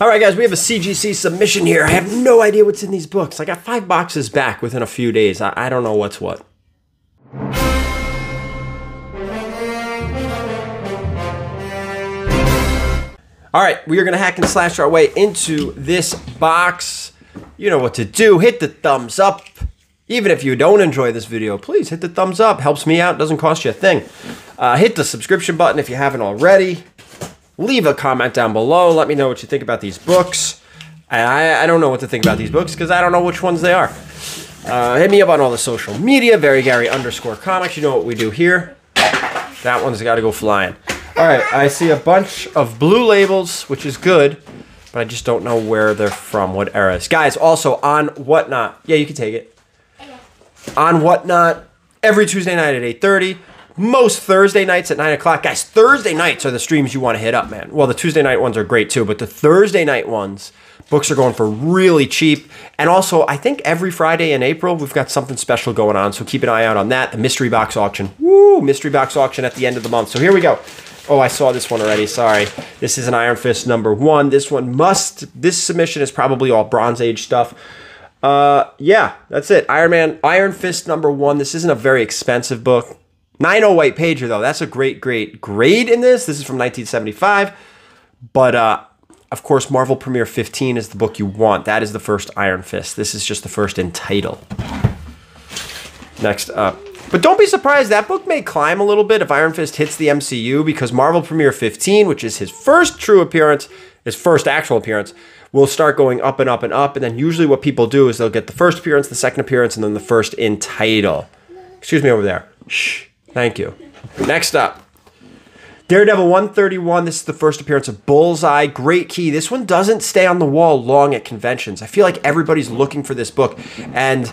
All right, guys, we have a CGC submission here. I have no idea what's in these books. I got 5 boxes back within a few days. I don't know what's what. All right, we are going to hack and slash our way into this box. You know what to do. Hit the thumbs up. Even if you don't enjoy this video, please hit the thumbs up. Helps me out. Doesn't cost you a thing. Hit the subscription button if you haven't already. Leave a comment down below. Let me know what you think about these books. I don't know what to think about these books because I don't know which ones they are. Hit me up on all the social media. VeryGary_comics. You know what we do here. That one's got to go flying. All right, I see a bunch of blue labels, which is good, but I just don't know where they're from, what eras. Guys, also on Whatnot. Yeah, you can take it. On Whatnot, every Tuesday night at 8:30. Most Thursday nights at 9 o'clock. Guys, Thursday nights are the streams you want to hit up, man. Well, the Tuesday night ones are great too, but the Thursday night ones, books are going for really cheap. And also, I think every Friday in April, we've got something special going on, so keep an eye out on that. The mystery box auction. Woo, mystery box auction at the end of the month. So here we go. Oh, I saw this one already, sorry. This is an Iron Fist #1. This one this submission is probably all Bronze Age stuff. Yeah, that's it. Iron Fist #1. This isn't a very expensive book. 908 pager though, that's a great, great grade in this. This is from 1975. But of course, Marvel Premiere 15 is the book you want. That is the first Iron Fist. This is just the first in title. Next up. But don't be surprised, that book may climb a little bit if Iron Fist hits the MCU, because Marvel Premiere 15, which is his first true appearance, his first actual appearance, will start going up and up and up. And then usually what people do is they'll get the first appearance, the second appearance, and then the first in title. Excuse me over there. Shh. Thank you. Next up. Daredevil 131. This is the first appearance of Bullseye. Great key. This one doesn't stay on the wall long at conventions. I feel like everybody's looking for this book. And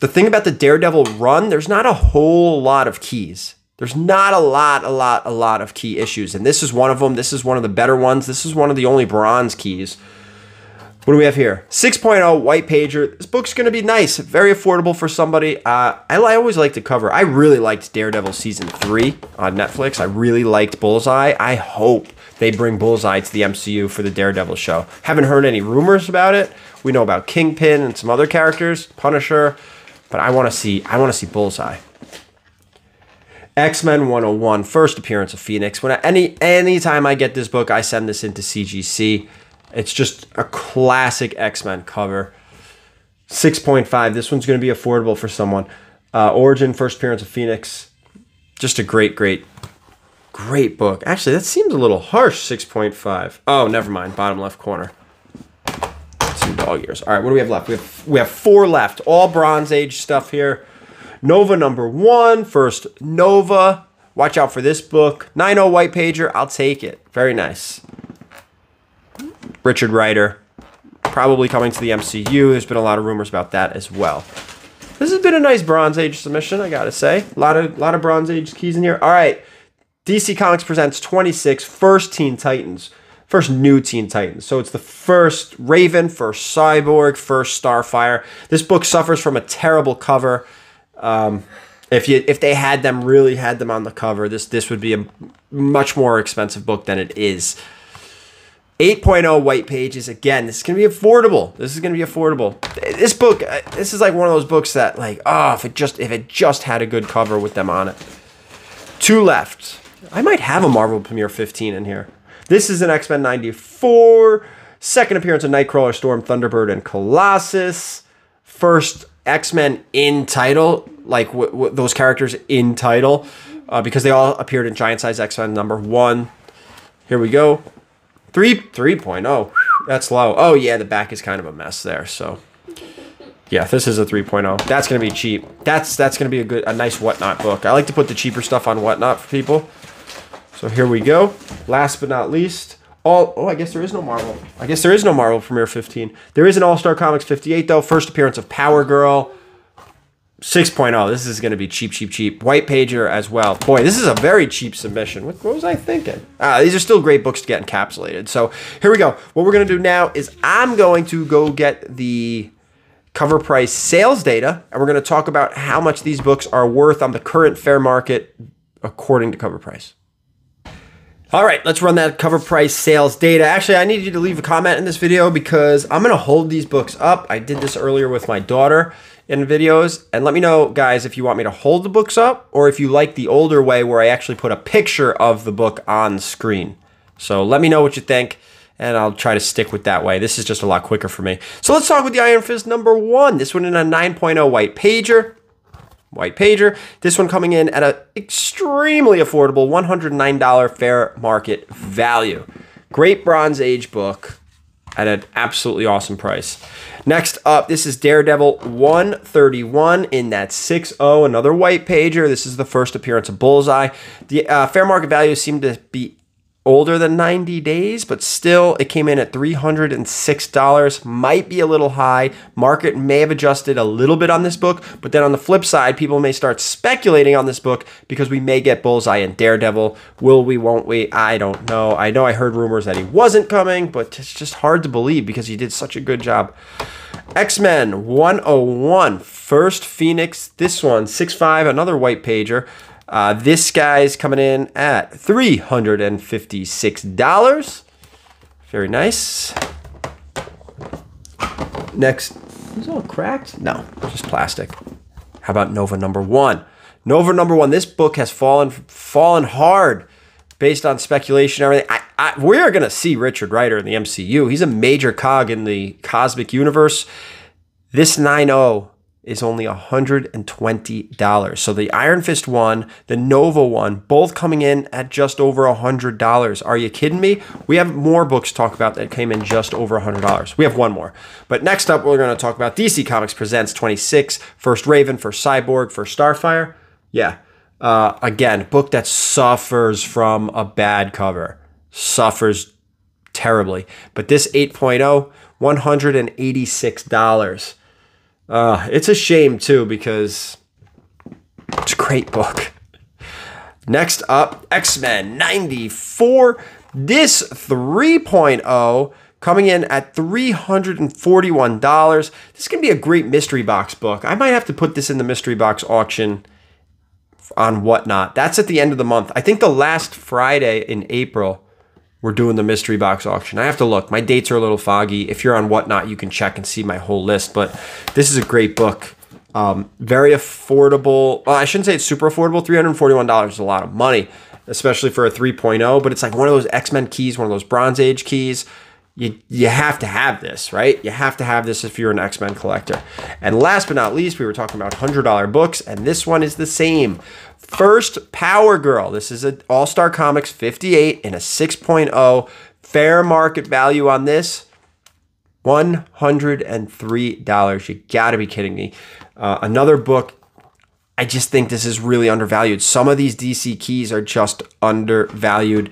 the thing about the Daredevil run, there's not a whole lot of keys. There's not a lot of key issues. And this is one of them. This is one of the better ones. This is one of the only bronze keys. What do we have here? 6.0 white pager. This book's going to be nice. Very affordable for somebody. I always like to cover. I really liked Daredevil Season 3 on Netflix. I really liked Bullseye. I hope they bring Bullseye to the MCU for the Daredevil show. Haven't heard any rumors about it. We know about Kingpin and some other characters. Punisher. But I want to see Bullseye. X-Men 101, first appearance of Phoenix. When any time I get this book, I send this into CGC. It's just a classic X-Men cover. 6.5. This one's going to be affordable for someone. Origin, first appearance of Phoenix. Just a great, great, great book. Actually, that seemed a little harsh. 6.5. Oh, never mind. Bottom left corner. Some dog ears. All right, what do we have left? We have 4 left. All Bronze Age stuff here. Nova #1, first Nova. Watch out for this book. 9.0 white pager. I'll take it. Very nice. Richard Rider, probably coming to the MCU. There's been a lot of rumors about that as well. This has been a nice Bronze Age submission, I gotta say. A lot of Bronze Age keys in here. All right, DC Comics Presents 26, first Teen Titans. First new Teen Titans. So it's the first Raven, first Cyborg, first Starfire. This book suffers from a terrible cover. If they had them, really had them on the cover, this would be a much more expensive book than it is. 8.0 white pages. Again, this is going to be affordable. This is going to be affordable. This book, this is like one of those books that, like, oh, if it just had a good cover with them on it. 2 left. I might have a Marvel Premiere 15 in here. This is an X-Men '94, second appearance of Nightcrawler, Storm, Thunderbird, and Colossus. First X-Men in title, like those characters in title, because they all appeared in Giant Size X-Men #1. Here we go. 3.0. That's low. Oh, yeah, the back is kind of a mess there. So, yeah, this is a 3.0. That's going to be cheap. That's going to be a nice Whatnot book. I like to put the cheaper stuff on Whatnot for people. So here we go. Last but not least, I guess there is no Marvel. I guess there is no Marvel Premiere 15. There is an All-Star Comics 58 though. First appearance of Power Girl. 6.0. This is going to be cheap, cheap, cheap. White pager as well. Boy, this is a very cheap submission. What was I thinking? These are still great books to get encapsulated. So here we go. What we're going to do now is I'm going to go get the cover price sales data, and we're going to talk about how much these books are worth on the current fair market according to cover price. All right, let's run that cover price sales data. Actually, I need you to leave a comment in this video because I'm gonna hold these books up. I did this earlier with my daughter in videos, and let me know, guys, if you want me to hold the books up or if you like the older way where I actually put a picture of the book on screen. So let me know what you think, and I'll try to stick with that way. This is just a lot quicker for me. So let's talk with the Iron Fist #1. This one in a 9.0 white pager. This one coming in at an extremely affordable $109 fair market value. Great Bronze Age book at an absolutely awesome price. Next up, this is Daredevil 131 in that 6.0, another white pager. This is the first appearance of Bullseye. The fair market value seemed to be older than 90 days, but still it came in at $306. Might be a little high. Market may have adjusted a little bit on this book, but then on the flip side, people may start speculating on this book because we may get Bullseye and Daredevil. Will we, won't we? I don't know. I know I heard rumors that he wasn't coming, but it's just hard to believe because he did such a good job. X-Men 101, first Phoenix. This one, 6.5, another white pager. This guy's coming in at $356. Very nice. Next, is it all cracked? No, just plastic. How about Nova #1? Nova #1. This book has fallen hard, based on speculation and everything. We're gonna see Richard Rider in the MCU. He's a major cog in the cosmic universe. This 9.0. is only $120. So the Iron Fist one, the Nova one, both coming in at just over $100. Are you kidding me? We have more books to talk about that came in just over $100. We have one more. But next up, we're going to talk about DC Comics Presents 26, first Raven, first Cyborg, first Starfire. Yeah. Again, book that suffers from a bad cover. Suffers terribly. But this 8.0, $186. It's a shame, too, because it's a great book. Next up, X-Men 94. This 3.0 coming in at $341. This can be a great mystery box book. I might have to put this in the mystery box auction on Whatnot. That's at the end of the month. I think the last Friday in April, we're doing the mystery box auction. I have to look. My dates are a little foggy. If you're on Whatnot, you can check and see my whole list. But this is a great book. Very affordable. Well, I shouldn't say it's super affordable. $341 is a lot of money, especially for a 3.0. But it's like one of those X-Men keys, one of those Bronze Age keys. You have to have this, right? You have to have this if you're an X-Men collector. And last but not least, we were talking about $100 books, and this one is the same. First Power Girl. This is an All-Star Comics 58 in a 6.0. Fair market value on this, $103. You gotta be kidding me. Another book. I just think this is really undervalued. Some of these DC keys are just undervalued.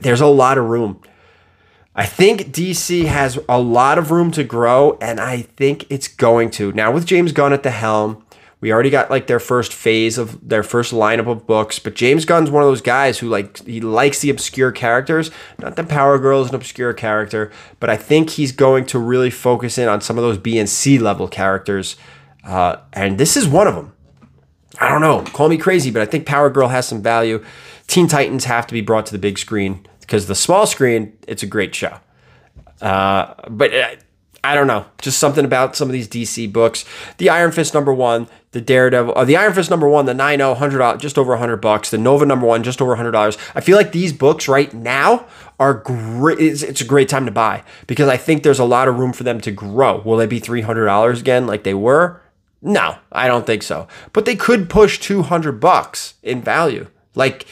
There's a lot of room. I think DC has a lot of room to grow, and I think it's going to. Now, with James Gunn at the helm, we already got like their first phase of their first lineup of books, but James Gunn's one of those guys who he likes the obscure characters. Not that Power Girl is an obscure character, but I think he's going to really focus in on some of those B and C level characters, and this is one of them. I don't know. Call me crazy, but I think Power Girl has some value. Teen Titans have to be brought to the big screen. Because the small screen, it's a great show. But I don't know. Just something about some of these DC books. The Iron Fist #1, the Daredevil, the Iron Fist #1, the 9.0, $100, just over $100. The Nova #1, just over $100. I feel like these books right now are great. It's a great time to buy because I think there's a lot of room for them to grow. Will they be $300 again like they were? No, I don't think so. But they could push $200 in value. Like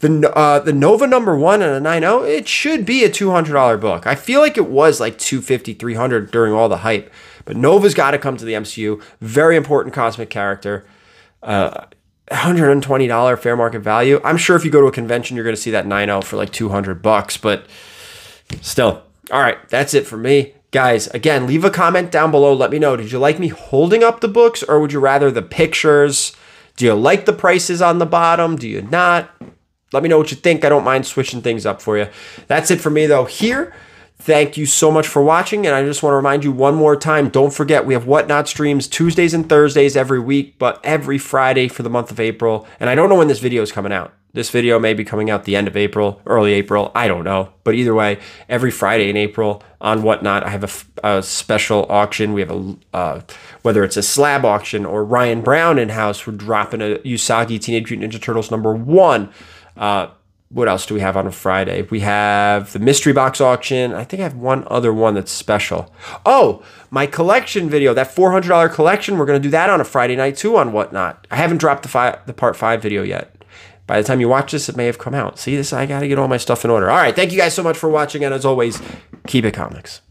the Nova #1 and a 9.0, it should be a $200 book. I feel like it was like $250, $300 during all the hype. But Nova's got to come to the MCU. Very important cosmic character. $120 fair market value. I'm sure if you go to a convention, you're going to see that 9.0 for like $200. But still, all right, that's it for me. Guys, again, leave a comment down below. Let me know. Did you like me holding up the books, or would you rather the pictures? Do you like the prices on the bottom? Do you not? Let me know what you think. I don't mind switching things up for you. That's it for me, though, here. Thank you so much for watching, and I just want to remind you one more time, don't forget we have Whatnot streams Tuesdays and Thursdays every week, but every Friday for the month of April, and I don't know when this video is coming out. This video may be coming out the end of April, early April, I don't know. But either way, every Friday in April on Whatnot, I have a special auction. We have whether it's a slab auction or Ryan Brown in-house, we're dropping a Usagi Teenage Mutant Ninja Turtles #1. What else do we have on a Friday? We have the mystery box auction. I think I have one other one that's special. Oh, my collection video, that $400 collection. We're going to do that on a Friday night too on Whatnot. I haven't dropped the part 5 video yet. By the time you watch this, it may have come out. See this? I got to get all my stuff in order. All right. Thank you guys so much for watching. And as always, keep it comics.